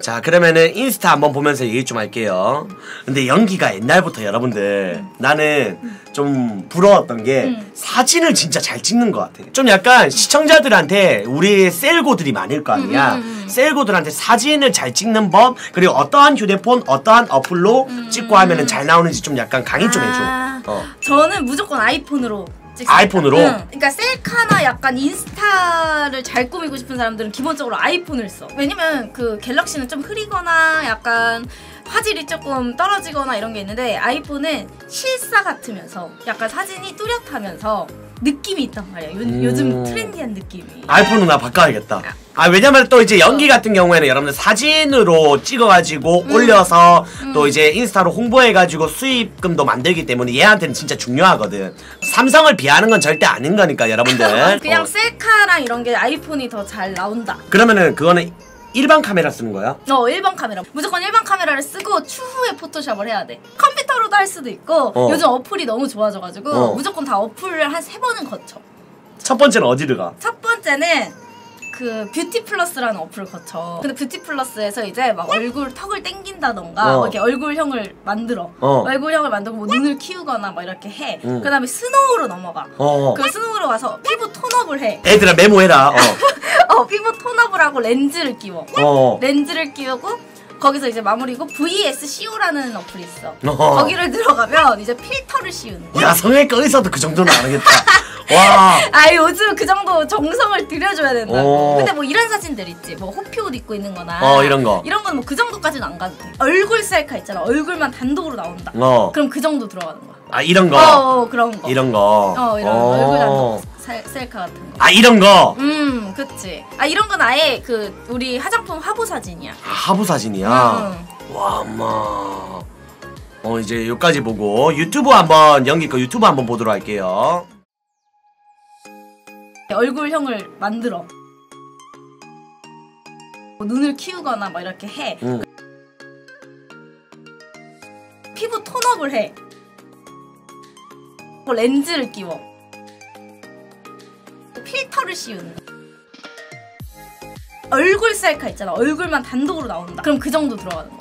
자, 그러면은 인스타 한번 보면서 얘기 좀 할게요. 근데 연기가 옛날부터 여러분들 나는 좀 부러웠던 게 사진을 진짜 잘 찍는 것 같아. 좀 약간 시청자들한테 우리 셀고들이 많을 거 아니야. 셀고들한테 사진을 잘 찍는 법, 그리고 어떠한 휴대폰, 어떠한 어플로 찍고 하면은 잘 나오는지 좀 약간 강의 좀 해줘. 저는 무조건 아이폰으로 찍습니다. 아이폰으로? 그러니까 셀카나 약간 인스타를 잘 꾸미고 싶은 사람들은 기본적으로 아이폰을 써. 왜냐면 그 갤럭시는 좀 흐리거나 약간 화질이 조금 떨어지거나 이런 게 있는데, 아이폰은 실사 같으면서 약간 사진이 뚜렷하면서 느낌이 있단 말이야. 요즘 트렌디한 느낌이. 아이폰은 나 바꿔야겠다. 아, 왜냐면 또 이제 연기 같은 경우에는 여러분들 사진으로 찍어가지고 올려서 또 이제 인스타로 홍보해가지고 수입금도 만들기 때문에 얘한테는 진짜 중요하거든. 삼성을 비하하는 건 절대 아닌 거니까 여러분들. 그냥 셀카랑 이런 게 아이폰이 더 잘 나온다. 그러면은 그거는 일반 카메라 쓰는 거야? 일반 카메라. 무조건 일반 카메라를 쓰고 추후에 포토샵을 해야 돼. 컴퓨터로도 할 수도 있고 요즘 어플이 너무 좋아져가지고 무조건 다 어플을 한 3번은 거쳐. 첫 번째는 어디를 가? 첫 번째는 그 뷰티 플러스라는 어플을 거쳐. 근데 뷰티 플러스에서 이제 막 얼굴 턱을 당긴다던가 막 이렇게 얼굴형을 만들어. 얼굴형을 만들고 뭐 눈을 키우거나 막 이렇게 해. 그 다음에 스노우로 넘어가. 그 스노우로 가서 피부 톤업을 해. 애들아 메모해라. 피부 톤업을 하고 렌즈를 끼워. 렌즈를 끼우고 거기서 이제 마무리고 VSCO라는 어플이 있어. 거기를 들어가면 이제 필터를 씌우는 거야. 야, 성형외과 의사도 그 정도는 안 하겠다. 와. 아, 요즘 그 정도 정성을 들여줘야 된다고. 근데 뭐 이런 사진들 있지. 뭐 호피 옷 입고 있는 거나 이런 거. 이런 건 뭐 그 정도까지는 안 가도 돼. 얼굴 셀카 있잖아. 얼굴만 단독으로 나온다. 그럼 그 정도 들어가는 거야. 아, 이런 거? 그런 거. 이런 거. 이런 거. 얼굴 단독 셀카 같은 거. 아, 이런 거? 그치. 아, 이런 건 아예 그 우리 화장품 화보 사진이야. 아, 화보 사진이야? 와, 엄마. 이제 여기까지 보고 유튜브 한번 연기꺼 유튜브 한번 보도록 할게요. 얼굴형을 만들어. 뭐 눈을 키우거나 막 이렇게 해. 피부 톤업을 해. 뭐 렌즈를 끼워. 필터를 씌우는 거. 얼굴 셀카 있잖아. 얼굴만 단독으로 나온다. 그럼 그 정도 들어가는 거야.